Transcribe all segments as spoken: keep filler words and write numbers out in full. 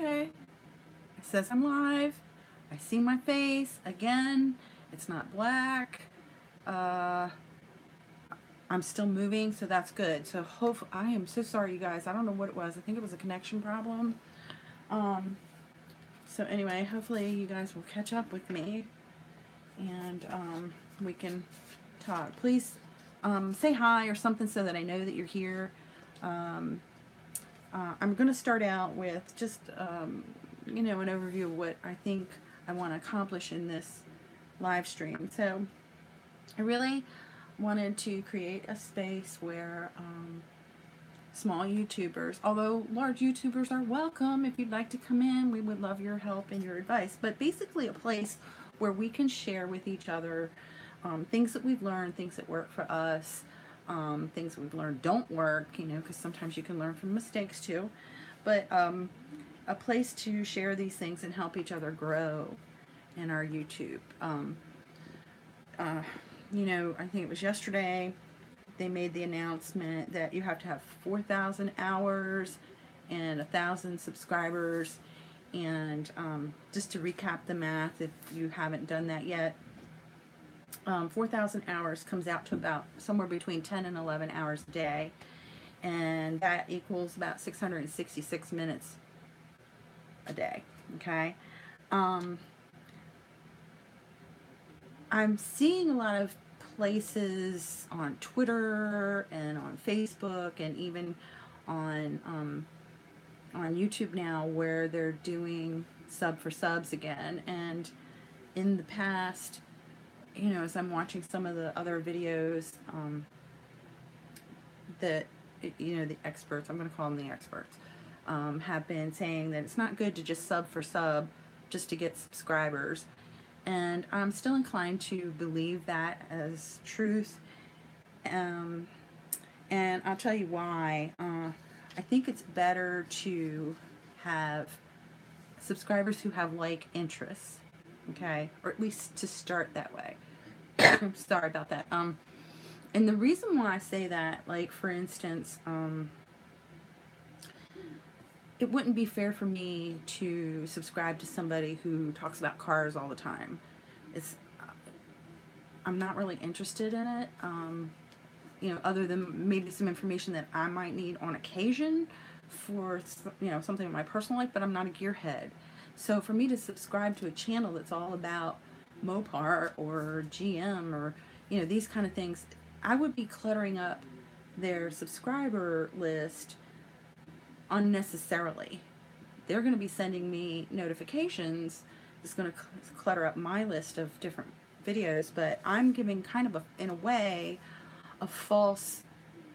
okay. It says I'm live. I see my face again. It's not black. Uh, I'm still moving, so that's good. So hope I am so sorry, you guys. I don't know what it was. I think it was a connection problem. Um, so anyway, hopefully you guys will catch up with me, and um, we can talk. Please um, say hi or something so that I know that you're here. Um, uh, I'm going to start out with just um, you know, an overview of what I think I want to accomplish in this live stream. So I really wanted to create a space where um, small YouTubers, although large YouTubers are welcome, if you'd like to come in, we would love your help and your advice, but basically a place where we can share with each other um, things that we've learned, things that work for us, um, things that we've learned don't work, you know, because sometimes you can learn from mistakes too, but um, a place to share these things and help each other grow in our YouTube. Um, uh, you know, I think it was yesterday, they made the announcement that you have to have four thousand hours and one thousand subscribers. And um, just to recap the math, if you haven't done that yet, um, four thousand hours comes out to about somewhere between ten and eleven hours a day. And that equals about six hundred sixty-six minutes a day, okay? Um, I'm seeing a lot of places on Twitter and on Facebook and even on um, on YouTube now where they're doing sub for subs again. And in the past, you know, as I'm watching some of the other videos um, that, you know, the experts, I'm going to call them the experts, um, have been saying that it's not good to just sub for sub just to get subscribers. And I'm still inclined to believe that as truth. Um, and I'll tell you why. Uh, I think it's better to have subscribers who have like interests, okay? Or at least to start that way. I'm sorry about that. Um, and the reason why I say that, like for instance, um, it wouldn't be fair for me to subscribe to somebody who talks about cars all the time. It's, I'm not really interested in it, um, you know, other than maybe some information that I might need on occasion for, you know, something in my personal life, but I'm not a gearhead. So for me to subscribe to a channel that's all about Mopar or G M or, you know, these kind of things, I would be cluttering up their subscriber list unnecessarily. They're going to be sending me notifications. It's going to clutter up my list of different videos, but I'm giving kind of a, in a way, a false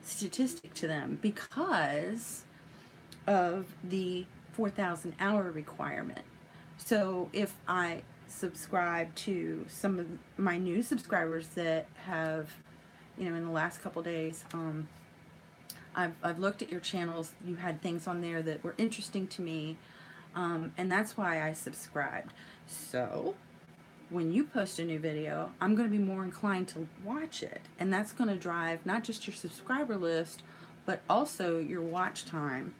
statistic to them because of the four thousand hour requirement. So if I subscribe to some of my new subscribers that have, you know, in the last couple days, um, I've, I've looked at your channels, you had things on there that were interesting to me, um, and that's why I subscribed. So when you post a new video, I'm going to be more inclined to watch it, and that's going to drive not just your subscriber list, but also your watch time.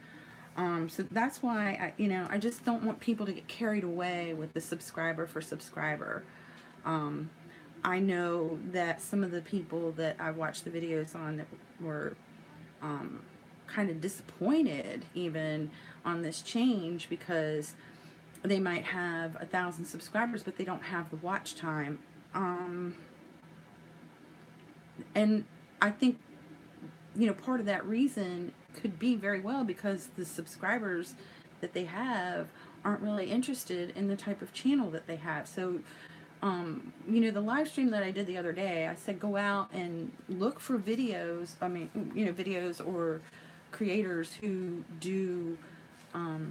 Um, so that's why, I, you know, I just don't want people to get carried away with the subscriber for subscriber. Um, I know that some of the people that I watched the videos on that were Um, kind of disappointed even on this change because they might have a thousand subscribers but they don't have the watch time, um, and I think, you know, part of that reason could be very well because the subscribers that they have aren't really interested in the type of channel that they have. So Um, you know, the live stream that I did the other day, I said go out and look for videos, I mean, you know, videos or creators who do, um,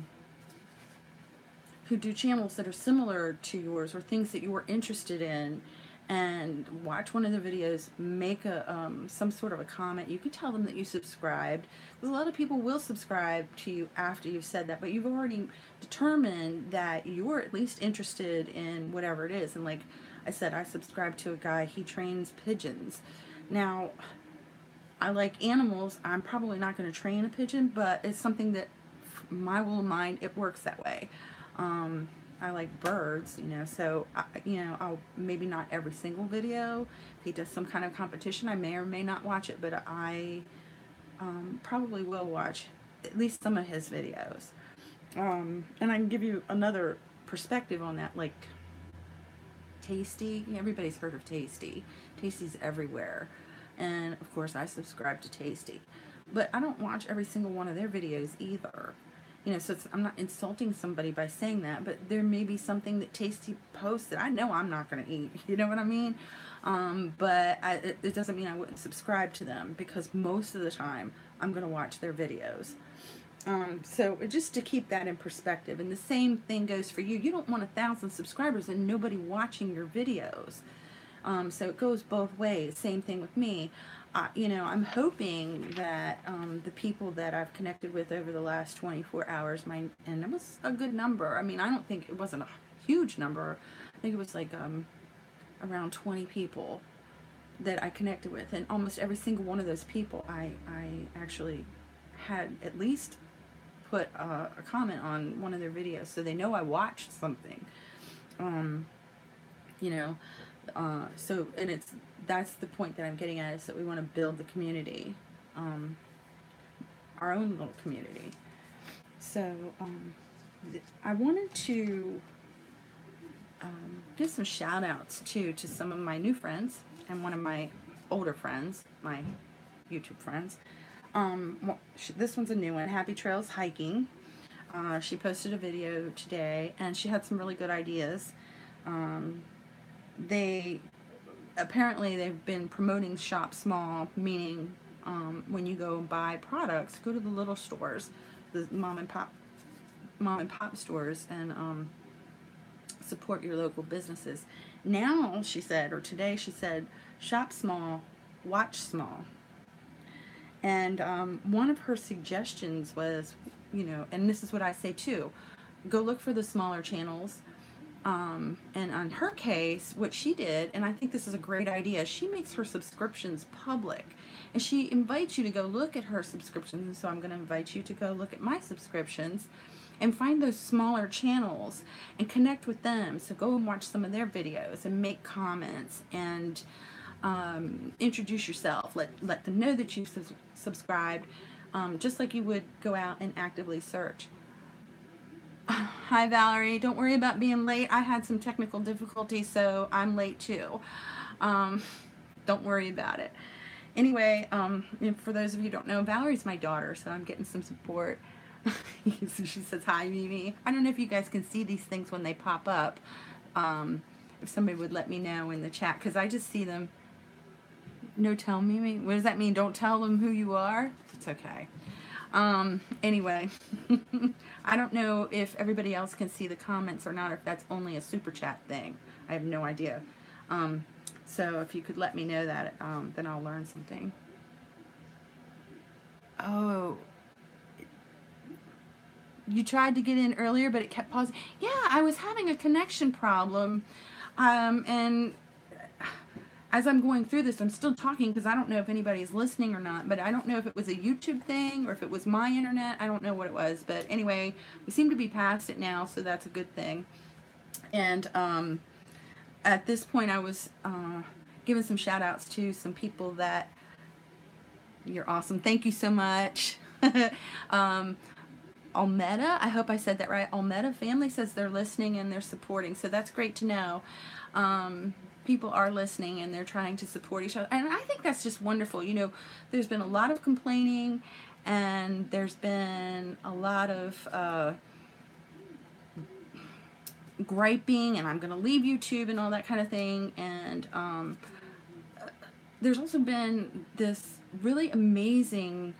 who do channels that are similar to yours or things that you were interested in, and watch one of the videos, make a, um, some sort of a comment. You can tell them that you subscribed, because a lot of people will subscribe to you after you've said that, but you've already determined that you're at least interested in whatever it is. And like I said, I subscribed to a guy, he trains pigeons. Now, I like animals, I'm probably not going to train a pigeon, but it's something that my little mind, it works that way. Um, I like birds, you know, so, I, you know, I'll maybe not every single video. If he does some kind of competition, I may or may not watch it, but I um, probably will watch at least some of his videos. Um, and I can give you another perspective on that, like Tasty. Everybody's heard of Tasty. Tasty's everywhere. And, of course, I subscribe to Tasty. But I don't watch every single one of their videos either. You know, so it's, I'm not insulting somebody by saying that, but there may be something that Tasty posts that I know I'm not going to eat. You know what I mean? Um, but I, it, it doesn't mean I wouldn't subscribe to them, because most of the time I'm going to watch their videos. Um, so just to keep that in perspective. And the same thing goes for you. You don't want a thousand subscribers and nobody watching your videos. Um, so it goes both ways. Same thing with me. Uh, you know, I'm hoping that um, the people that I've connected with over the last twenty-four hours, my, and it was a good number. I mean, I don't think it wasn't a huge number. I think it was like um, around twenty people that I connected with. And almost every single one of those people, I, I actually had at least put a, a comment on one of their videos. So they know I watched something, um, you know. Uh, so, and it's, that's the point that I'm getting at, is that we want to build the community, um, our own little community. So, um, I wanted to, um, give some shout outs too, to some of my new friends and one of my older friends, my YouTube friends. Um, well, she, this one's a new one, Happy Trails Hiking. Uh, she posted a video today and she had some really good ideas. Um, They apparently they've been promoting shop small, meaning um, when you go buy products, go to the little stores, the mom and pop, mom and pop stores, and um, support your local businesses. Now she said, or today she said, shop small, watch small. And um, one of her suggestions was, you know, and this is what I say too, go look for the smaller channels. Um, and on her case, what she did, and I think this is a great idea, she makes her subscriptions public. And she invites you to go look at her subscriptions, and so I'm going to invite you to go look at my subscriptions and find those smaller channels and connect with them. So go and watch some of their videos and make comments and um, introduce yourself. Let, let them know that you've sub subscribed, um, just like you would go out and actively search. Hi Valerie, don't worry about being late. I had some technical difficulties, so I'm late too. Um, don't worry about it. Anyway, um, for those of you who don't know, Valerie's my daughter, so I'm getting some support. She says, hi Mimi. I don't know if you guys can see these things when they pop up. Um, if somebody would let me know in the chat, because I just see them. No, tell Mimi. What does that mean? Don't tell them who you are? It's okay. Um, anyway, I don't know if everybody else can see the comments or not, or if that's only a super chat thing. I have no idea. Um, so if you could let me know that, um, then I'll learn something. Oh, you tried to get in earlier, but it kept pausing. Yeah, I was having a connection problem. Um, and as I'm going through this, I'm still talking because I don't know if anybody's listening or not, but I don't know if it was a YouTube thing or if it was my internet. I don't know what it was, but anyway, we seem to be past it now, so that's a good thing. And um, at this point, I was uh, giving some shout outs to some people that, you're awesome. Thank you so much. um, Almeda, I hope I said that right. Almeda family says they're listening and they're supporting, so that's great to know. Um, people are listening and they're trying to support each other, and I think that's just wonderful. You know, there's been a lot of complaining and there's been a lot of uh, griping and I'm gonna leave YouTube and all that kind of thing, and um, there's also been this really amazing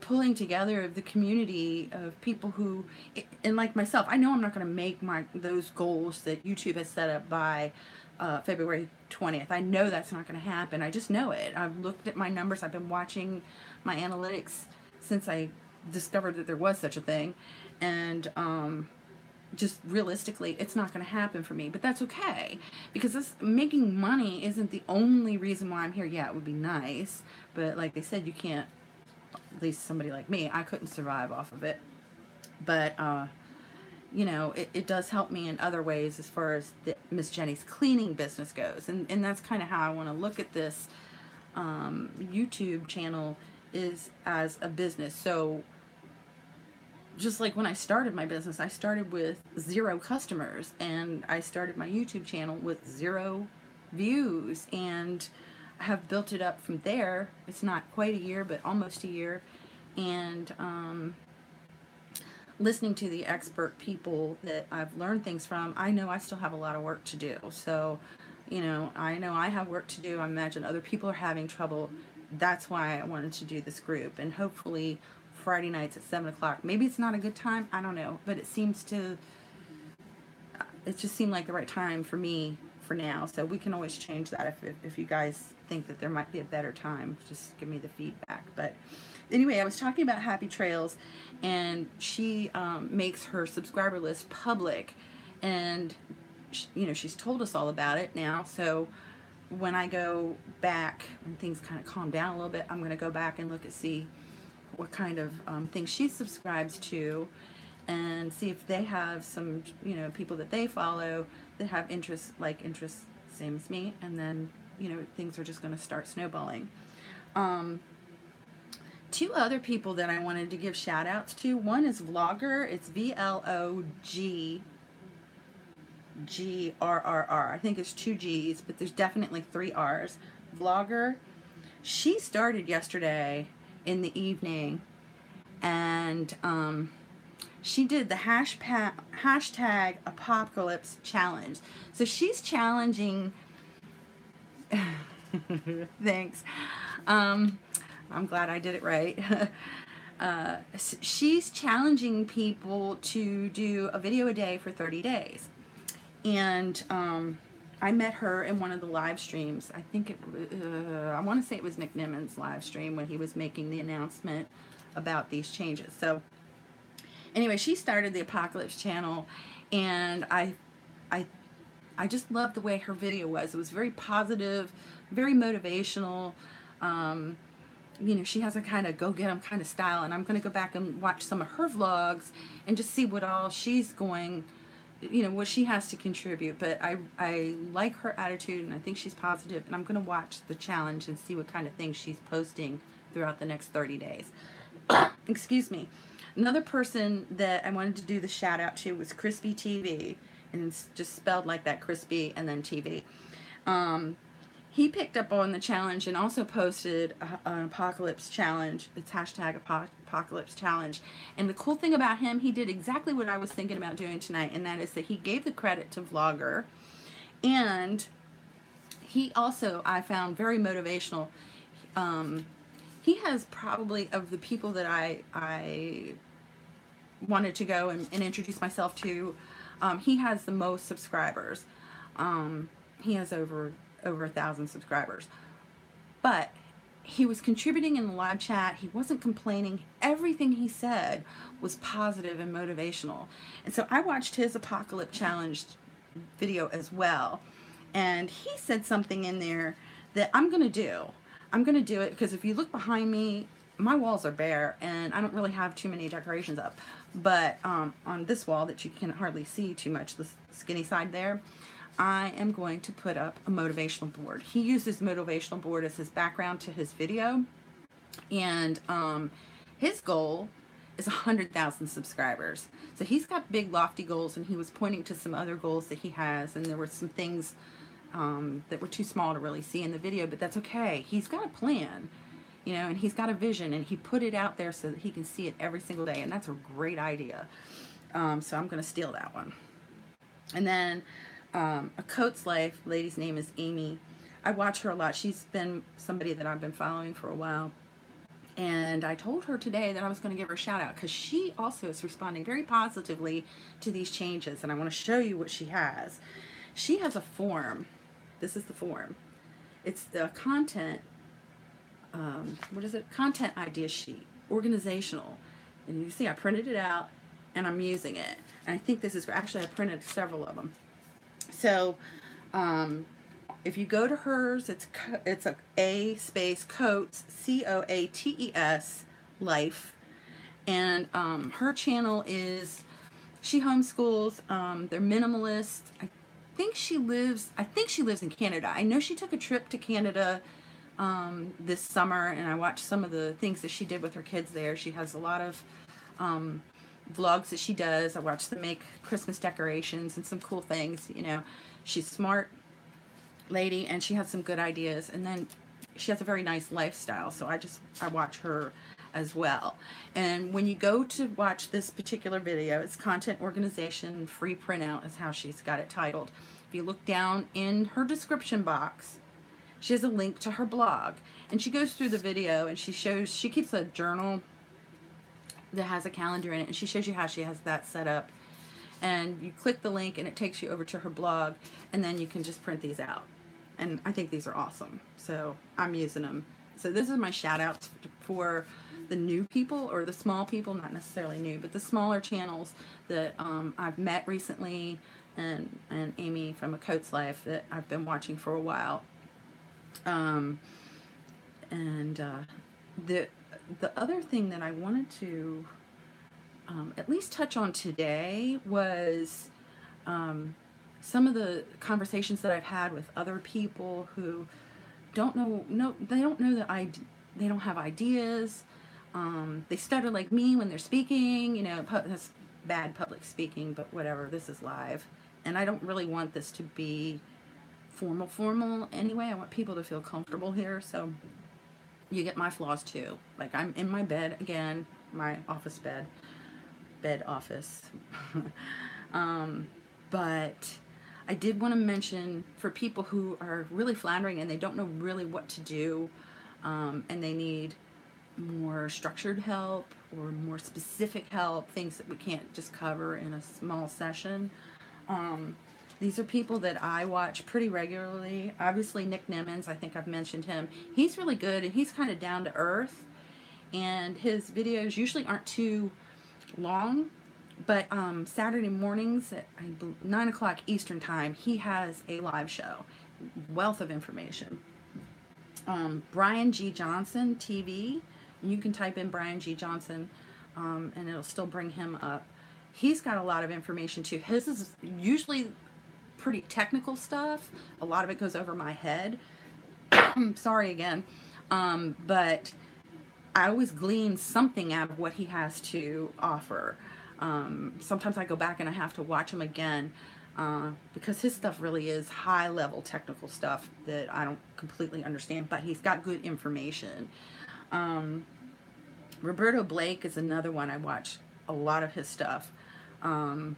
pulling together of the community of people who, and like myself, I know I'm not gonna make my those goals that YouTube has set up by Uh, February twentieth. I know that's not going to happen. I just know it. I've looked at my numbers. I've been watching my analytics since I discovered that there was such a thing. And um, just realistically, it's not going to happen for me. But that's okay. Because this making money isn't the only reason why I'm here. Yeah, it would be nice. But like they said, you can't, at least somebody like me, I couldn't survive off of it. but uh, you know, it, it does help me in other ways as far as the Miss Jenny's Cleaning business goes. And, and that's kind of how I want to look at this um, YouTube channel, is as a business. So just like when I started my business, I started with zero customers, and I started my YouTube channel with zero views, and I have built it up from there. It's not quite a year, but almost a year. And um, listening to the expert people that I've learned things from, I know I still have a lot of work to do. So, you know, I know I have work to do. I imagine other people are having trouble. That's why I wanted to do this group. And hopefully Friday nights at seven o'clock, maybe it's not a good time, I don't know, but it seems to, it just seemed like the right time for me for now. So we can always change that if, if you guys think that there might be a better time. Just give me the feedback. But anyway, I was talking about Happy Trails, and she um, makes her subscriber list public, and she, you know, she's told us all about it now. So when I go back and things kind of calm down a little bit, I'm going to go back and look and see what kind of um, things she subscribes to, and see if they have some, you know, people that they follow that have interests, like interests same as me, and then, you know, things are just going to start snowballing. Um, two other people that I wanted to give shout outs to. One is Vlogger. It's V L O G G R R R. I think it's two G's, but there's definitely three R's. Vlogger. She started yesterday in the evening, and um, she did the hashtag, hashtag apocalypse challenge. So she's challenging... Thanks. Um, I'm glad I did it right. uh, she's challenging people to do a video a day for thirty days. And um, I met her in one of the live streams. I think it, uh, I want to say it was Nick Nimmons' live stream when he was making the announcement about these changes. So anyway, she started the Apocalypse channel, and I, I, I just loved the way her video was. It was very positive, very motivational. Um, you know, she has a kind of go get 'em kind of style, and I'm going to go back and watch some of her vlogs and just see what all she's going, you know, what she has to contribute. But I, I like her attitude, and I think she's positive, and I'm going to watch the challenge and see what kind of things she's posting throughout the next thirty days. Excuse me. Another person that I wanted to do the shout out to was Crispy T V, and it's just spelled like that, Crispy and then T V. Um, he picked up on the challenge and also posted a, an apocalypse challenge. It's hashtag apo- apocalypse challenge. And the cool thing about him, he did exactly what I was thinking about doing tonight, and that is that he gave the credit to Vlogger, and he also, I found, very motivational. Um, He has probably, of the people that I, I wanted to go and, and introduce myself to, um, he has the most subscribers. Um, he has over over a thousand subscribers. But he was contributing in the live chat. He wasn't complaining. Everything he said was positive and motivational. And so I watched his Apocalypse Challenge video as well. And he said something in there that I'm going to do. I'm going to do it because if you look behind me, my walls are bare, and I don't really have too many decorations up. But um, on this wall that you can hardly see too much, the skinny side there, I am going to put up a motivational board. He uses motivational board as his background to his video. And um, his goal is one hundred thousand subscribers. So he's got big, lofty goals, and he was pointing to some other goals that he has, and there were some things Um, that were too small to really see in the video, but that's okay. He's got a plan, you know, and he's got a vision, and he put it out there so that he can see it every single day, and that's a great idea. Um, so I'm going to steal that one. And then um, A Coates Life, lady's name is Amy. I watch her a lot. She's been somebody that I've been following for a while, and I told her today that I was going to give her a shout out because she also is responding very positively to these changes, and I want to show you what she has. She has a form. This is the form. It's the content, um, what is it? Content idea sheet, organizational. And you see I printed it out, and I'm using it. And I think this is, actually I printed several of them. So um, if you go to hers, it's it's a, a space Coates, C O A T E S, Life. And um, her channel is, she homeschools, um, they're minimalist. I think she lives, I think she lives in Canada. I know she took a trip to Canada um, this summer, and I watched some of the things that she did with her kids there. She has a lot of um, vlogs that she does. I watched them make Christmas decorations and some cool things, you know. She's smart lady, and she has some good ideas, and then she has a very nice lifestyle, so I just I watch her as well. And when you go to watch this particular video, it's Content Organization Free Printout is how she's got it titled. If you look down in her description box, she has a link to her blog, and she goes through the video and she shows, she keeps a journal that has a calendar in it, and she shows you how she has that set up. And you click the link and it takes you over to her blog, and then you can just print these out. And I think these are awesome, so I'm using them. So this is my shout outs for the new people, or the small people, not necessarily new, but the smaller channels that um, I've met recently, and, and Amy from A Coates Life that I've been watching for a while. Um, and uh, the, the other thing that I wanted to um, at least touch on today was um, some of the conversations that I've had with other people who don't know, no, they don't know that I, they don't have ideas. Um, they stutter like me when they're speaking, you know, that's bad public speaking, but whatever, this is live. And I don't really want this to be formal, formal anyway. I want people to feel comfortable here. So you get my flaws too. Like, I'm in my bed again, my office bed, bed office. um, but I did want to mention, for people who are really floundering and they don't know really what to do, um, and they need more structured help or more specific help, things that we can't just cover in a small session. Um, these are people that I watch pretty regularly. Obviously, Nick Nimmons, I think I've mentioned him. He's really good, and he's kind of down to earth, and his videos usually aren't too long. But um, Saturday mornings at nine o'clock Eastern time, he has a live show. Wealth of information. Um, Brian G. Johnson T V. You can type in Brian G. Johnson, um, and it'll still bring him up. He's got a lot of information too. His is usually pretty technical stuff. A lot of it goes over my head. I'm sorry again. Um, but I always glean something out of what he has to offer. Um, sometimes I go back and I have to watch him again uh, because his stuff really is high-level technical stuff that I don't completely understand, but he's got good information. Um, Roberto Blake is another one. I watch a lot of his stuff. Um,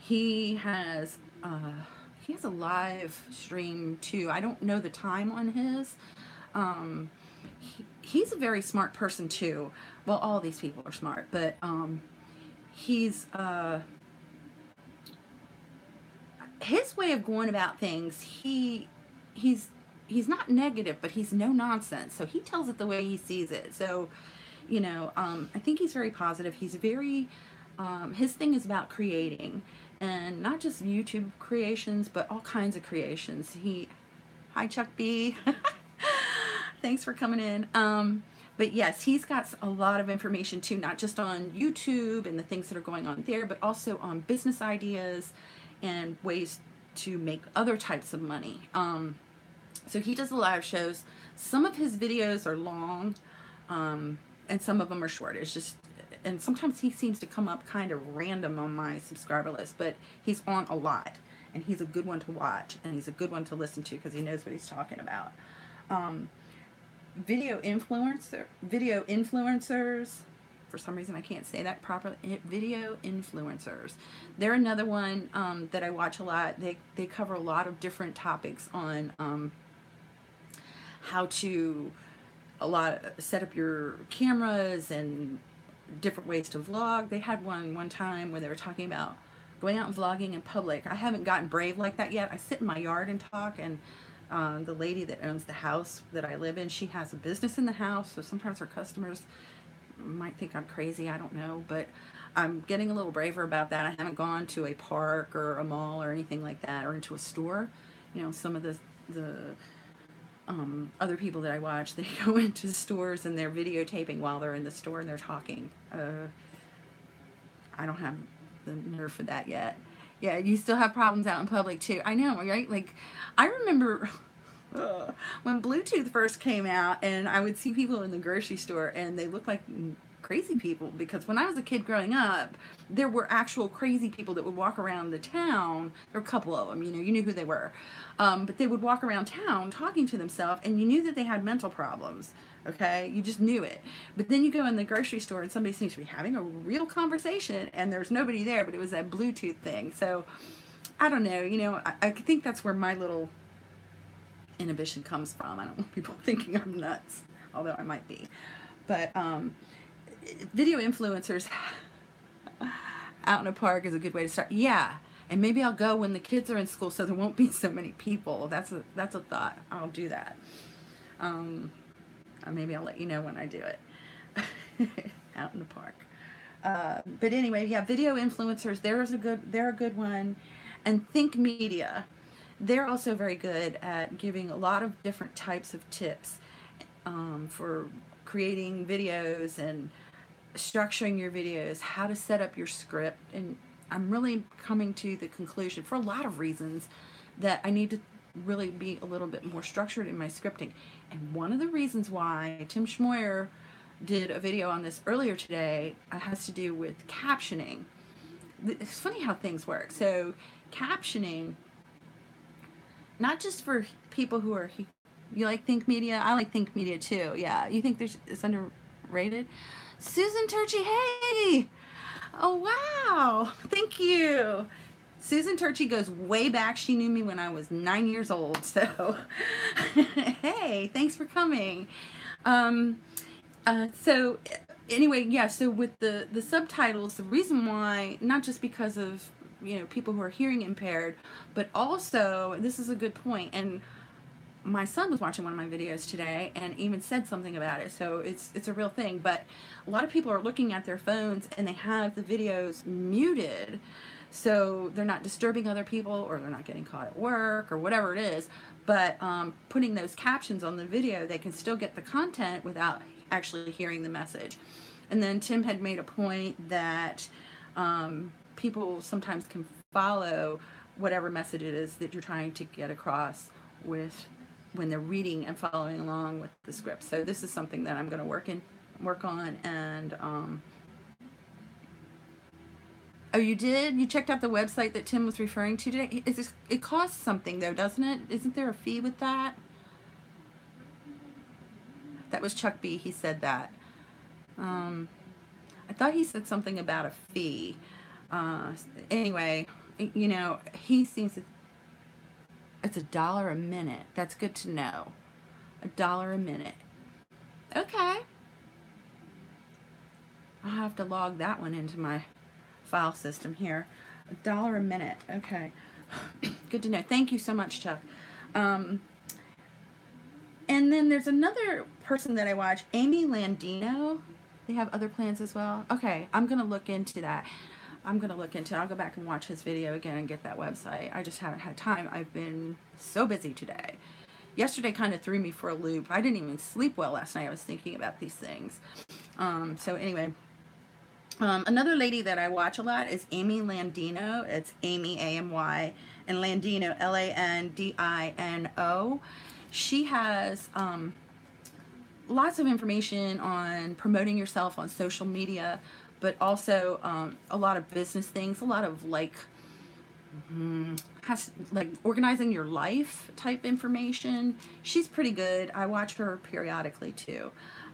he has uh, he has a live stream too. I don't know the time on his. Um, he, he's a very smart person too. Well, all these people are smart, but um, he's uh his way of going about things, he he's he's not negative, but he's no nonsense, so he tells it the way he sees it. So, you know, um I think he's very positive. He's very um his thing is about creating, and not just YouTube creations, but all kinds of creations. He hi Chuck B. Thanks for coming in. um But yes, he's got a lot of information too, not just on YouTube and the things that are going on there, but also on business ideas and ways to make other types of money. Um, so he does the live shows. Some of his videos are long, um, and some of them are short. It's just, and sometimes he seems to come up kind of random on my subscriber list, but he's on a lot, and he's a good one to watch, and he's a good one to listen to because he knows what he's talking about. Um, Video influencer, video influencers, for some reason I can't say that properly, video influencers. They're another one um, that I watch a lot. They, they cover a lot of different topics on um, how to a lot set up your cameras and different ways to vlog. They had one one time where they were talking about going out and vlogging in public. I haven't gotten brave like that yet. I sit in my yard and talk, and Um, the lady that owns the house that I live in, she has a business in the house, so sometimes her customers might think I'm crazy, I don't know, but I'm getting a little braver about that. I haven't gone to a park or a mall or anything like that, or into a store. You know, some of the, the um, other people that I watch, they go into stores and they're videotaping while they're in the store and they're talking. Uh, I don't have the nerve for that yet. Yeah, you still have problems out in public too. I know, right? Like, I remember uh, when Bluetooth first came out, and I would see people in the grocery store, and they looked like crazy people, because when I was a kid growing up, there were actual crazy people that would walk around the town. There were a couple of them, you know, you knew who they were. Um, but they would walk around town talking to themselves, and you knew that they had mental problems. Okay, you just knew it. But then you go in the grocery store and somebody seems to be having a real conversation, and there's nobody there, but it was that Bluetooth thing. So I don't know, you know, I, I think that's where my little inhibition comes from. I don't want people thinking I'm nuts, although I might be. But um, video influencers out in a park is a good way to start. Yeah, and maybe I'll go when the kids are in school, so there won't be so many people. That's a, that's a thought. I'll do that. Um... Maybe I'll let you know when I do it out in the park. Uh, but anyway, yeah, video influencers. There's a good, they're a good one, and Think Media. They're also very good at giving a lot of different types of tips um, for creating videos and structuring your videos, how to set up your script. And I'm really coming to the conclusion, for a lot of reasons, that I need to really be a little bit more structured in my scripting. And one of the reasons why Tim Schmoyer did a video on this earlier today has to do with captioning. It's funny how things work. So captioning, not just for people who are, you like Think Media? I like Think Media too. Yeah, you think there's, it's underrated? Susan Turchi, hey! Oh, wow, thank you. Susan Turchi goes way back. She knew me when I was nine years old. So, hey, thanks for coming. Um, uh, so, anyway, yeah, so with the, the subtitles, the reason why, not just because of, you know, people who are hearing impaired, but also, this is a good point, and my son was watching one of my videos today and even said something about it, so it's, it's a real thing, but a lot of people are looking at their phones and they have the videos muted, so they're not disturbing other people, or they're not getting caught at work, or whatever it is. But um, putting those captions on the video, they can still get the content without actually hearing the message. And then Tim had made a point that um, people sometimes can follow whatever message it is that you're trying to get across with when they're reading and following along with the script. So this is something that I'm going to work in, work on, and. Um, Oh, you did? You checked out the website that Tim was referring to today? Is this, it costs something, though, doesn't it? Isn't there a fee with that? That was Chuck B. He said that. Um, I thought he said something about a fee. Uh, anyway, you know, he seems to... It's a dollar a minute. That's good to know. A dollar a minute. Okay. I'll have to log that one into my... file system here. A dollar a minute. Okay. Good to know. Thank you so much, Chuck. Um, and then there's another person that I watch, Amy Landino. They have other plans as well. Okay. I'm going to look into that. I'm going to look into it. I'll go back and watch his video again and get that website. I just haven't had time. I've been so busy today. Yesterday kind of threw me for a loop. I didn't even sleep well last night. I was thinking about these things. Um, so anyway, Um, another lady that I watch a lot is Amy Landino. It's Amy, A M Y, and Landino, L A N D I N O. She has um, lots of information on promoting yourself on social media, but also um, a lot of business things, a lot of like, mm, has, like organizing your life type information. She's pretty good. I watch her periodically too.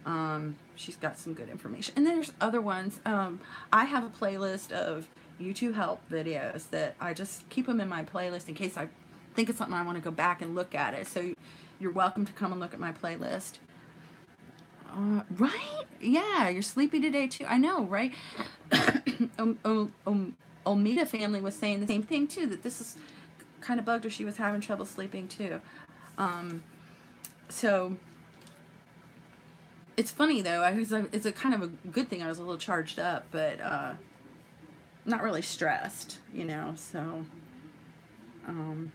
Um, she's got some good information. And then there's other ones. Um, I have a playlist of YouTube help videos that I just keep them in my playlist in case I think it's something I want to go back and look at it. So you're welcome to come and look at my playlist. Uh, right? Yeah, you're sleepy today too. I know, right? um, um, um, Olmita family was saying the same thing too, that this is kind of bugged her. She was having trouble sleeping too. Um, so... It's funny though, I was, it's a kind of a good thing I was a little charged up, but uh, not really stressed, you know, so, um,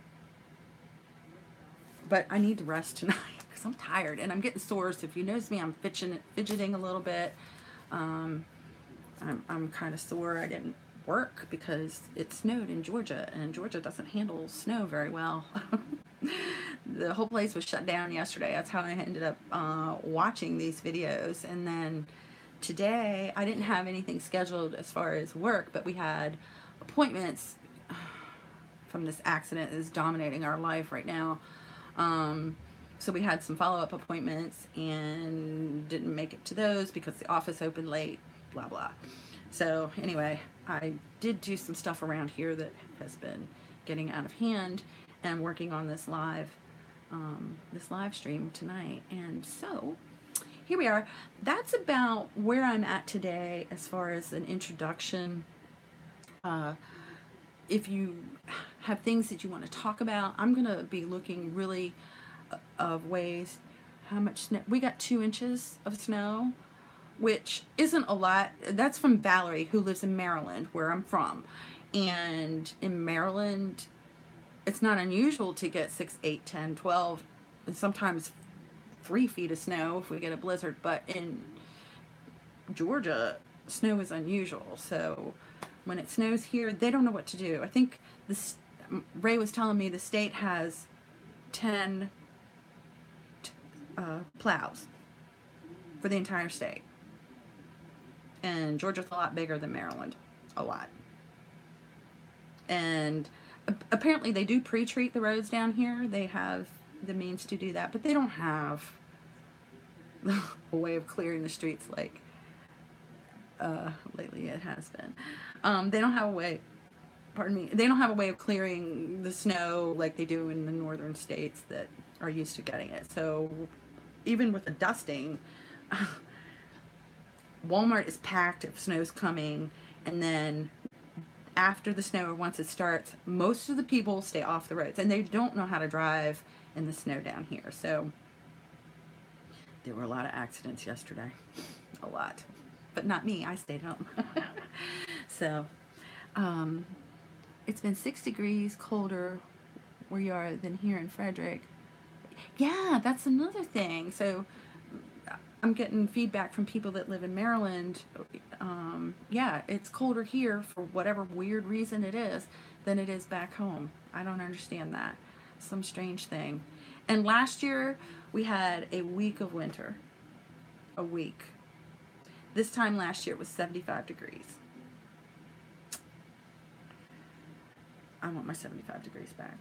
but I need to rest tonight because I'm tired and I'm getting sore, so if you notice me, I'm fidgeting, fidgeting a little bit. Um, I'm, I'm kind of sore I didn't work because it snowed in Georgia, and Georgia doesn't handle snow very well. The whole place was shut down yesterday. That's how I ended up uh, watching these videos. And then today, I didn't have anything scheduled as far as work, but we had appointments from this accident that is dominating our life right now. Um, so we had some follow-up appointments and didn't make it to those because the office opened late, blah, blah. So anyway, I did do some stuff around here that has been getting out of hand, and working on this live, um, this live stream tonight. And so here we are. That's about where I'm at today as far as an introduction. Uh, if you have things that you want to talk about, I'm going to be looking really of ways. How much snow? We got two inches of snow, which isn't a lot. That's from Valerie, who lives in Maryland, where I'm from. And in Maryland, it's not unusual to get six, eight, ten, twelve, and sometimes three feet of snow if we get a blizzard. But in Georgia, snow is unusual. So when it snows here, they don't know what to do. I think this, Ray was telling me the state has ten uh, plows for the entire state. And Georgia's a lot bigger than Maryland, a lot. And apparently they do pre-treat the roads down here. They have the means to do that, but they don't have a way of clearing the streets like uh, lately it has been. Um, they don't have a way, pardon me, they don't have a way of clearing the snow like they do in the northern states that are used to getting it. So even with the dusting, Walmart is packed if snow's coming, and then after the snow or once it starts, most of the people stay off the roads, and they don't know how to drive in the snow down here. So there were a lot of accidents yesterday, a lot, but not me. I stayed home. So um, it's been six degrees colder where you are than here in Frederick. Yeah, that's another thing. So I'm getting feedback from people that live in Maryland. Um, yeah, it's colder here for whatever weird reason it is than it is back home. I don't understand that. Some strange thing. And last year we had a week of winter. A week. This time last year it was seventy-five degrees. I want my seventy-five degrees back.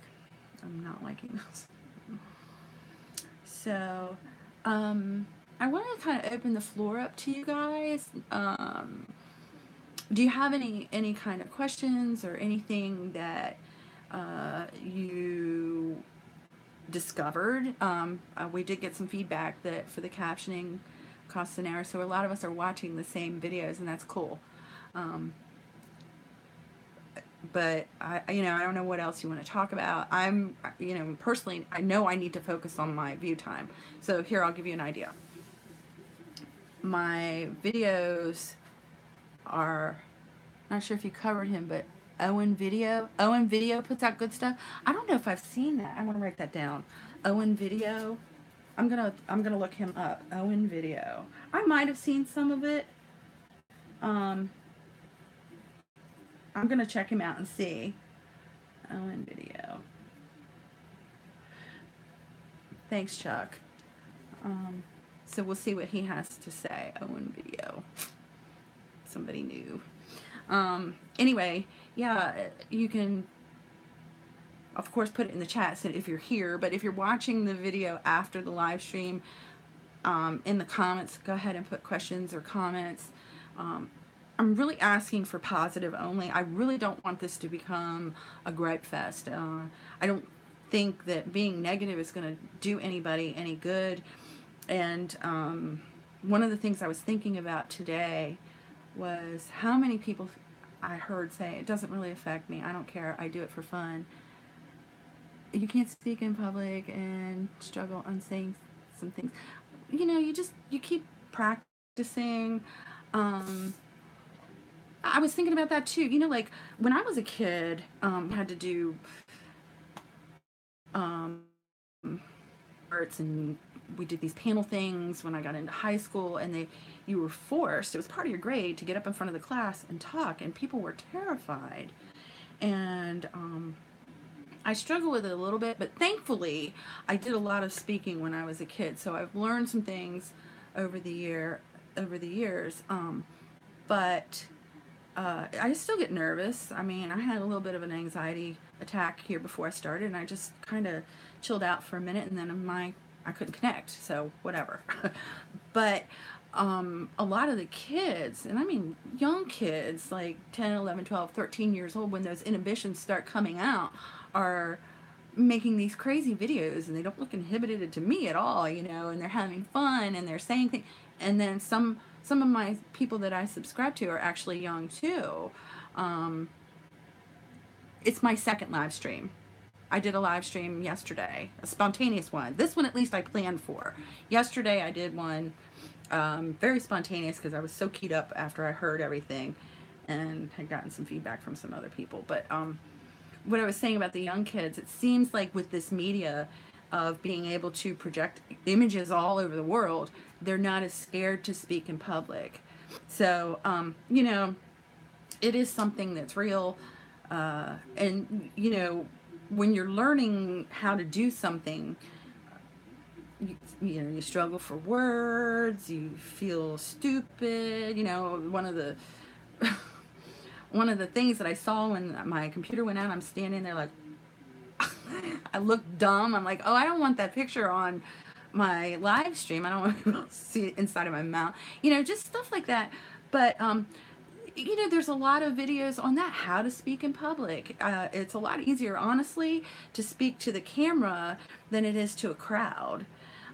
I'm not liking those. So, um... I want to kind of open the floor up to you guys. Um, do you have any any kind of questions or anything that uh, you discovered? Um, uh, we did get some feedback that for the captioning costs an hour, so a lot of us are watching the same videos, and that's cool. Um, but I, you know, I don't know what else you want to talk about. I'm, you know, personally, I know I need to focus on my view time. So here, I'll give you an idea. My videos are, not sure if you covered him, but Owen Video. Owen Video puts out good stuff. I don't know if I've seen that. I want to write that down. Owen Video. I'm gonna I'm gonna look him up. Owen Video. I might have seen some of it. Um. I'm gonna check him out and see. Owen Video. Thanks, Chuck. Um. So we'll see what he has to say. Owen Video. Somebody new. Um, anyway, yeah, you can, of course, put it in the chat so if you're here. But if you're watching the video after the live stream, um, in the comments, go ahead and put questions or comments. Um, I'm really asking for positive only. I really don't want this to become a gripe fest. Uh, I don't think that being negative is going to do anybody any good. And um, one of the things I was thinking about today was how many people I heard say, it doesn't really affect me, I don't care, I do it for fun. You can't speak in public and struggle on saying some things. You know, you just, you keep practicing. Um, I was thinking about that too. You know, like when I was a kid, um, had to do um, arts and we did these panel things when I got into high school, and they, you were forced, it was part of your grade, to get up in front of the class and talk, and people were terrified. And um, I struggled with it a little bit, but thankfully I did a lot of speaking when I was a kid, so I've learned some things over the year, over the years, um, but uh, I still get nervous. I mean, I had a little bit of an anxiety attack here before I started, and I just kind of chilled out for a minute, and then my I couldn't connect, so whatever. But um, a lot of the kids, and I mean young kids, like ten, eleven, twelve, thirteen years old, when those inhibitions start coming out, are making these crazy videos, and they don't look inhibited to me at all, you know, and they're having fun, and they're saying things. And then some some of my people that I subscribe to are actually young too. Um, it's my second live stream. I did a live stream yesterday, a spontaneous one. This one at least I planned for. Yesterday I did one, um, very spontaneous, because I was so keyed up after I heard everything and had gotten some feedback from some other people. But um, what I was saying about the young kids, it seems like with this media of being able to project images all over the world, they're not as scared to speak in public. So, um, you know, it is something that's real. Uh, and, you know, when you're learning how to do something, you, you know, you struggle for words, you feel stupid. You know, one of the one of the things that I saw when my computer went out, I'm standing there like, I look dumb. I'm like, oh, I don't want that picture on my live stream. I don't want people to see it inside of my mouth. You know, just stuff like that. But, um, you know, there's a lot of videos on that, how to speak in public. Uh, it's a lot easier, honestly, to speak to the camera than it is to a crowd.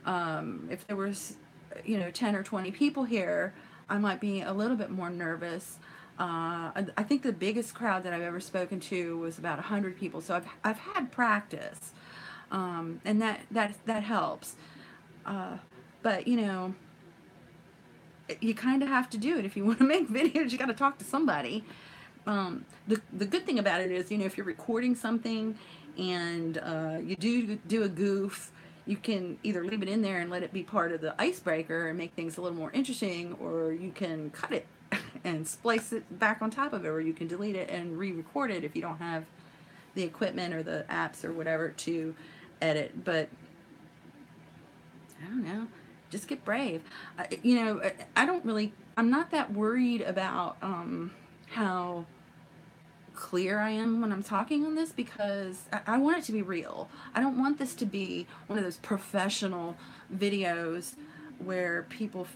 Um, if there was, you know, ten or twenty people here, I might be a little bit more nervous. Uh, I think the biggest crowd that I've ever spoken to was about a hundred people. So I've, I've had practice, um, and that, that, that helps. Uh, but, you know, you kind of have to do it. If you want to make videos, you got to talk to somebody. Um, the, the good thing about it is, you know, if you're recording something and uh, you do do a goof, you can either leave it in there and let it be part of the icebreaker and make things a little more interesting, or you can cut it and splice it back on top of it, or you can delete it and re-record it if you don't have the equipment or the apps or whatever to edit. But I don't know, just get brave. I, you know, I don't really, I'm not that worried about um, how clear I am when I'm talking on this, because I, I want it to be real. I don't want this to be one of those professional videos where people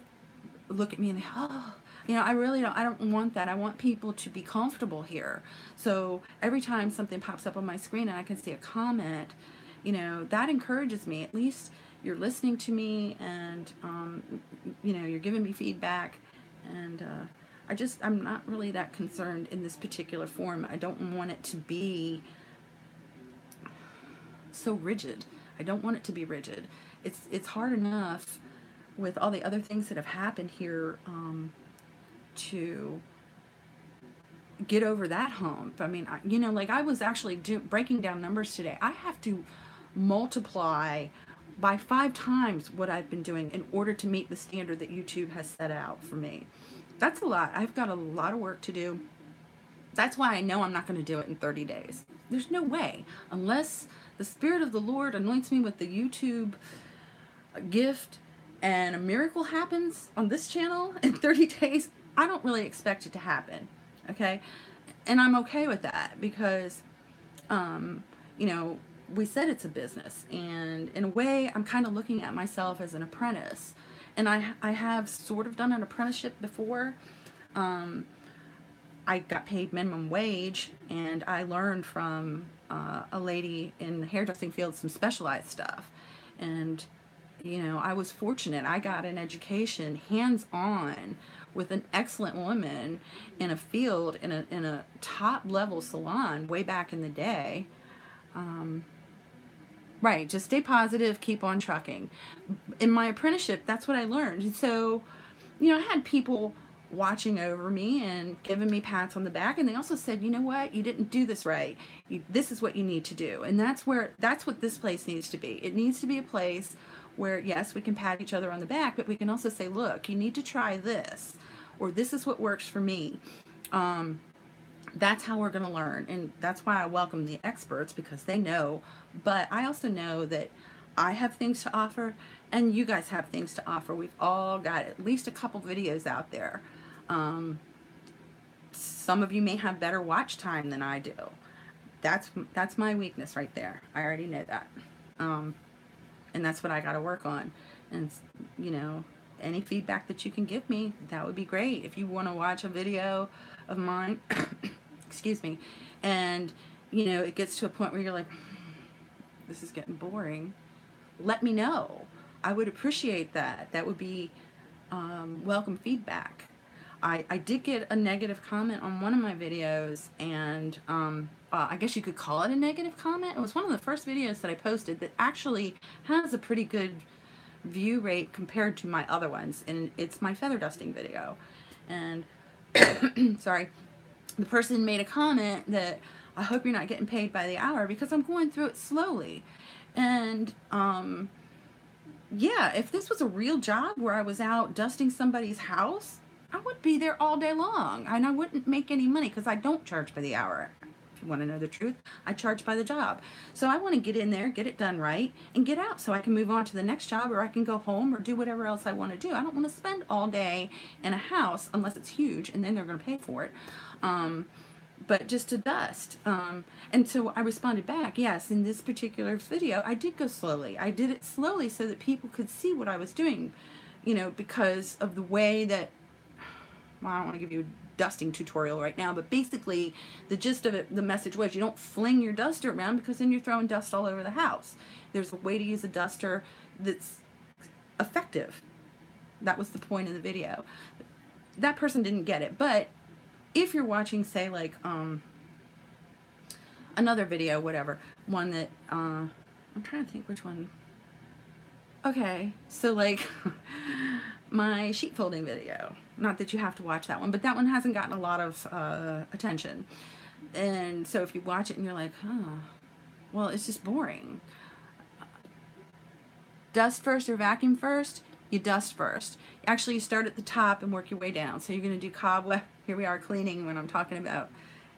look at me and they, oh, you know, I really don't, I don't want that. I want people to be comfortable here. So every time something pops up on my screen and I can see a comment, you know, that encourages me. At least you're listening to me, and, um, you know, you're giving me feedback. And uh, I just, I'm not really that concerned in this particular form. I don't want it to be so rigid. I don't want it to be rigid. It's, it's hard enough with all the other things that have happened here, um, to get over that hump. I mean, I, you know, like I was actually do, breaking down numbers today. I have to multiply by five times what I've been doing in order to meet the standard that YouTube has set out for me. That's a lot. I've got a lot of work to do. That's why I know I'm not going to do it in thirty days. There's no way, unless the Spirit of the Lord anoints me with the YouTube gift and a miracle happens on this channel in thirty days. I don't really expect it to happen, okay? And I'm okay with that, because, um, you know, we said it's a business, and in a way, I'm kind of looking at myself as an apprentice, and I, I have sort of done an apprenticeship before. Um, I got paid minimum wage, and I learned from uh, a lady in the hairdressing field some specialized stuff, and, you know, I was fortunate. I got an education hands-on with an excellent woman in a field, in a, in a top level salon way back in the day. Um, right, just stay positive, keep on trucking. In my apprenticeship, that's what I learned. And so, you know, I had people watching over me and giving me pats on the back, and they also said, you know what, you didn't do this right. You, this is what you need to do. And that's where, that's what this place needs to be. It needs to be a place where, yes, we can pat each other on the back, but we can also say, look, you need to try this, or this is what works for me. Um, that's how we're going to learn. And that's why I welcome the experts, because they know. But I also know that I have things to offer, and you guys have things to offer. We've all got at least a couple videos out there. Um, some of you may have better watch time than I do. That's, that's my weakness right there. I already know that. Um, and that's what I got to work on. And, you know, any feedback that you can give me, that would be great. If you want to watch a video of mine, excuse me, and, you know, it gets to a point where you're like, this is getting boring, let me know. I would appreciate that. That would be um, welcome feedback. I, I did get a negative comment on one of my videos, and um, uh, I guess you could call it a negative comment. It was one of the first videos that I posted that actually has a pretty good view rate compared to my other ones, and it's my feather dusting video. And sorry, the person made a comment that, I hope you're not getting paid by the hour, because I'm going through it slowly. And um, yeah, if this was a real job where I was out dusting somebody's house, I would be there all day long, and I wouldn't make any money, because I don't charge by the hour. If you want to know the truth, I charge by the job. So I want to get in there, get it done right, and get out so I can move on to the next job, or I can go home or do whatever else I want to do. I don't want to spend all day in a house unless it's huge, and then they're going to pay for it. Um, but just to dust. Um, and so I responded back, yes, in this particular video, I did go slowly. I did it slowly so that people could see what I was doing, you know, because of the way that, well, I don't want to give you a dusting tutorial right now, but basically the gist of it, the message was, you don't fling your duster around, because then you're throwing dust all over the house. There's a way to use a duster that's effective. That was the point of the video. That person didn't get it, but if you're watching, say, like, um, another video, whatever, one that, uh, I'm trying to think which one. Okay, so, like, my sheet folding video. Not that you have to watch that one, but that one hasn't gotten a lot of uh, attention. And so if you watch it and you're like, huh, well, it's just boring. Dust first or vacuum first? You dust first. Actually, you start at the top and work your way down. So you're going to do cobweb. Here we are cleaning when I'm talking about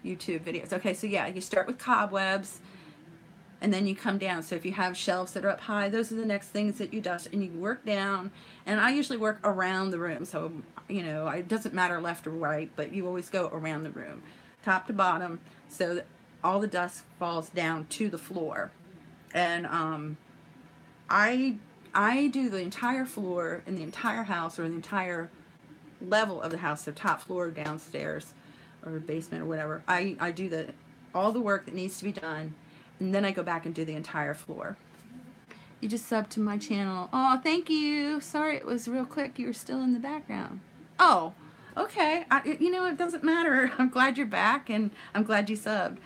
YouTube videos. Okay, so yeah, you start with cobwebs, and then you come down. So if you have shelves that are up high, those are the next things that you dust, and you work down. And I usually work around the room. So, you know, it doesn't matter left or right, but you always go around the room, top to bottom, so that all the dust falls down to the floor. And um, I, I do the entire floor in the entire house, or the entire level of the house, so top floor, downstairs, or basement, or whatever. I, I do the all the work that needs to be done, and then I go back and do the entire floor. You just subbed to my channel. Oh, thank you. Sorry it was real quick. You were still in the background. Oh, okay. I, you know, it doesn't matter. I'm glad you're back, and I'm glad you subbed.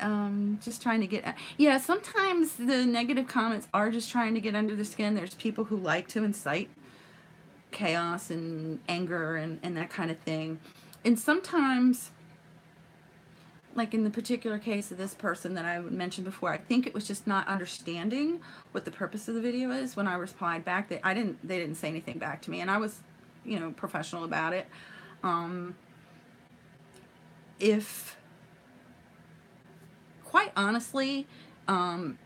Um, just trying to get... Yeah, sometimes the negative comments are just trying to get under the skin. There's people who like to incite chaos and anger and, and that kind of thing. And sometimes... like in the particular case of this person that I mentioned before, I think it was just not understanding what the purpose of the video is. When I replied back, they, I didn't, they didn't say anything back to me, and I was, you know, professional about it. Um, if, quite honestly, um,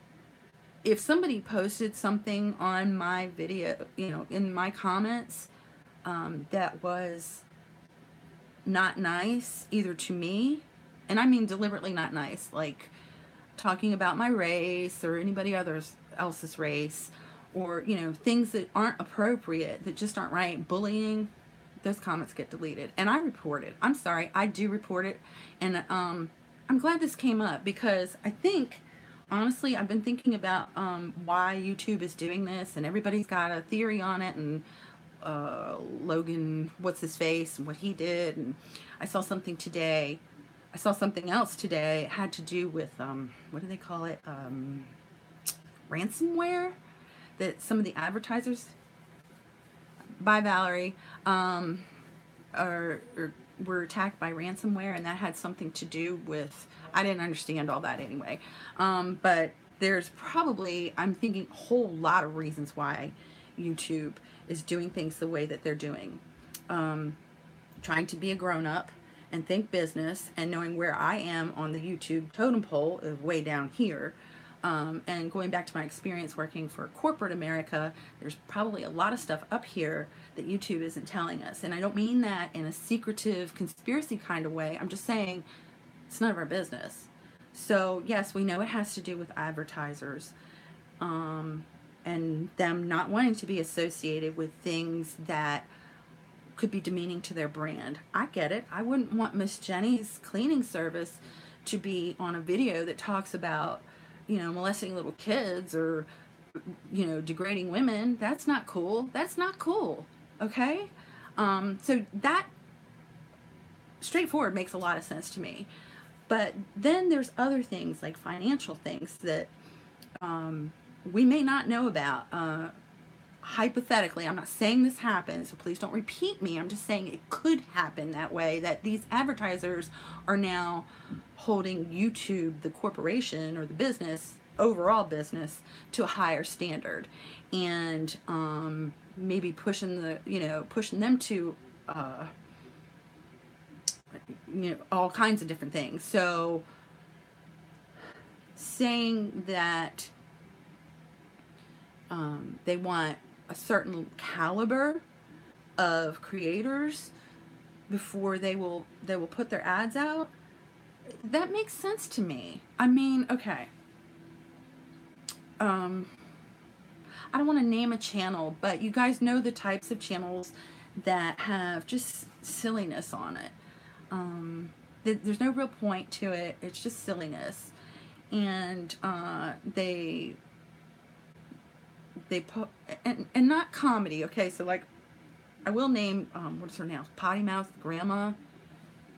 if somebody posted something on my video, you know, in my comments, um, that was not nice either to me, and I mean deliberately not nice, like talking about my race or anybody others, else's race, or, you know, things that aren't appropriate, that just aren't right, bullying, those comments get deleted. And I report it. I'm sorry, I do report it. And um, I'm glad this came up, because I think, honestly, I've been thinking about um, why YouTube is doing this, and everybody's got a theory on it, and uh, Logan, what's his face, and what he did, and I saw something today. I saw something else today. It had to do with, um, what do they call it? Um, ransomware that some of the advertisers, bye Valerie, um, are, are, were attacked by ransomware, and that had something to do with, I didn't understand all that anyway. Um, but there's probably, I'm thinking, a whole lot of reasons why YouTube is doing things the way that they're doing. Um, trying to be a grown-up and think business, and knowing where I am on the YouTube totem pole is way down here. Um, and going back to my experience working for corporate America, there's probably a lot of stuff up here that YouTube isn't telling us. And I don't mean that in a secretive conspiracy kind of way. I'm just saying it's none of our business. So yes, we know it has to do with advertisers um, and them not wanting to be associated with things that could be demeaning to their brand. I get it. I wouldn't want Miss Jenny's Cleaning service to be on a video that talks about, you know, molesting little kids or, you know, degrading women. That's not cool. That's not cool. Okay? Um, so that straightforward makes a lot of sense to me. But then there's other things like financial things that um, we may not know about. Uh, hypothetically, I'm not saying this happens, so please don't repeat me. I'm just saying it could happen that way, that these advertisers are now holding YouTube, the corporation or the business, overall business, to a higher standard, and um, maybe pushing the, you know, pushing them to, uh, you know, all kinds of different things. So saying that um, they want a certain caliber of creators before they will they will put their ads out, that makes sense to me. I mean, okay, um, I don't want to name a channel, but you guys know the types of channels that have just silliness on it. Um, th there's no real point to it. It's just silliness, and uh, they they put and and not comedy. Okay, so like I will name um, what's her name? Potty Mouth Grandma.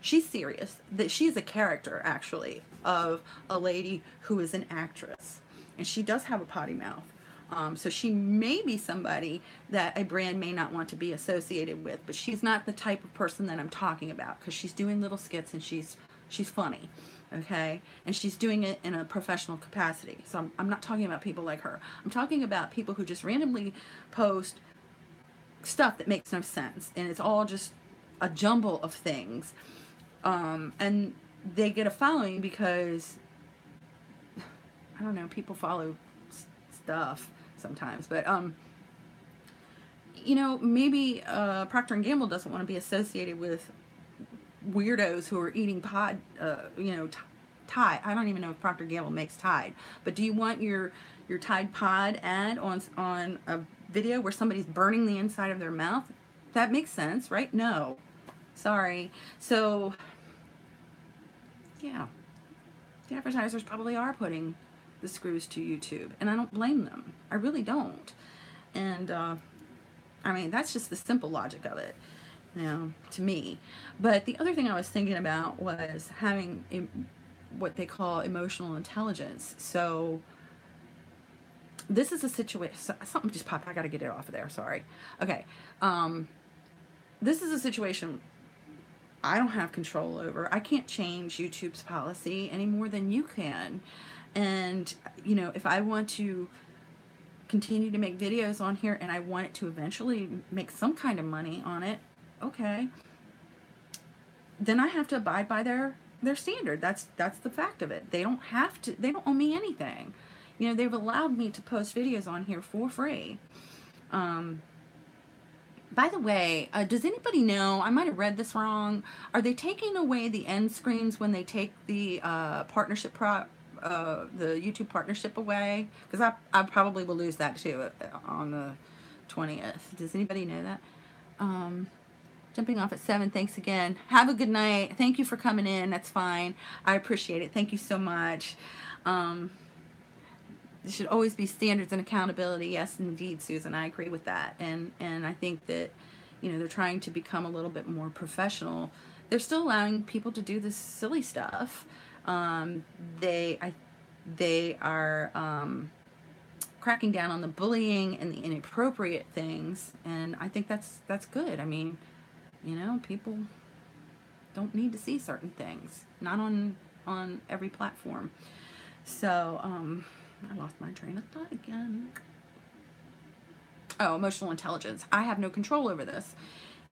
She's serious. That she's a character actually of a lady who is an actress, and she does have a potty mouth. Um, so she may be somebody that a brand may not want to be associated with, but she's not the type of person that I'm talking about, because she's doing little skits and she's she's funny, okay? And she's doing it in a professional capacity. So I'm, I'm not talking about people like her. I'm talking about people who just randomly post stuff that makes no sense, and it's all just a jumble of things. Um, and they get a following because, I don't know, people follow stuff sometimes, but um you know, maybe uh Procter and Gamble doesn't want to be associated with weirdos who are eating pod uh you know, Tide. I don't even know if Procter and Gamble makes Tide, but do you want your your Tide Pod ad on on a video where somebody's burning the inside of their mouth? That makes sense, right? No, sorry. So yeah, the advertisers probably are putting the screws to YouTube, and I don't blame them. I really don't. And uh, I mean, that's just the simple logic of it, you know, to me. But the other thing I was thinking about was having em- what they call emotional intelligence. So this is a situation, something just popped, I gotta get it off of there, sorry. Okay, um, this is a situation I don't have control over. I can't change YouTube's policy any more than you can. And, you know, if I want to continue to make videos on here and I want it to eventually make some kind of money on it, okay, then I have to abide by their, their standard. That's, that's the fact of it. They don't have to, they don't owe me anything. You know, they've allowed me to post videos on here for free. Um, by the way, uh, does anybody know, I might have read this wrong, are they taking away the end screens when they take the uh, partnership prop? Uh, the YouTube partnership away? Because I, I probably will lose that too on the twentieth. Does anybody know that? Um, jumping off at seven. Thanks again. Have a good night. Thank you for coming in. That's fine. I appreciate it. Thank you so much. Um, there should always be standards and accountability. Yes, indeed, Susan. I agree with that. And, and I think that, you know, they're trying to become a little bit more professional. They're still allowing people to do this silly stuff. Um, they, I, they are um, cracking down on the bullying and the inappropriate things, and I think that's that's good. I mean, you know, people don't need to see certain things, not on on every platform. So um, I lost my train of thought again. Oh, emotional intelligence. I have no control over this.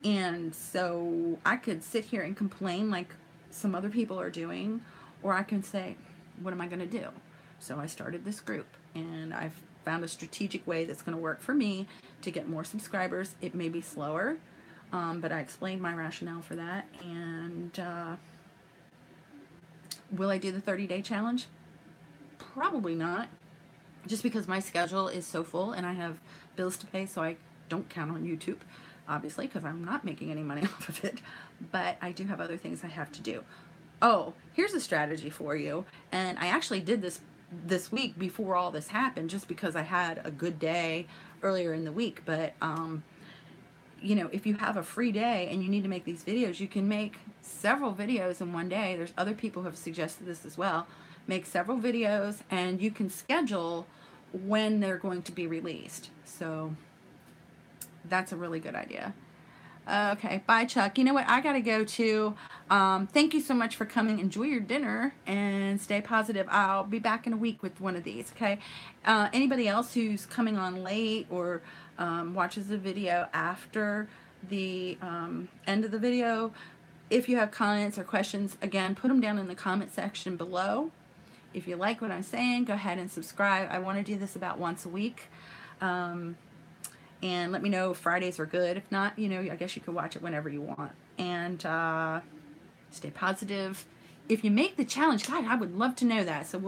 And so I could sit here and complain like some other people are doing, or I can say, what am I going to do? So I started this group, and I've found a strategic way that's going to work for me to get more subscribers. It may be slower, um, but I explained my rationale for that. And uh, will I do the thirty day challenge? Probably not, just because my schedule is so full and I have bills to pay, so I don't count on YouTube, obviously, because I'm not making any money off of it, but I do have other things I have to do. Oh, here's a strategy for you, and I actually did this this week before all this happened, just because I had a good day earlier in the week. But um, you know, if you have a free day and you need to make these videos, you can make several videos in one day. There's other people who have suggested this as well. Make several videos, and you can schedule when they're going to be released. So that's a really good idea. Okay, bye, Chuck. You know what? I got to go to. Um, thank you so much for coming. Enjoy your dinner and stay positive. I'll be back in a week with one of these, okay? Uh, anybody else who's coming on late or um, watches the video after the um, end of the video, if you have comments or questions, again, put them down in the comment section below. If you like what I'm saying, go ahead and subscribe. I want to do this about once a week. Um, and let me know if Fridays are good. If not, you know, I guess you can watch it whenever you want. And uh, stay positive. If you make the challenge, God, I would love to know that. So we'll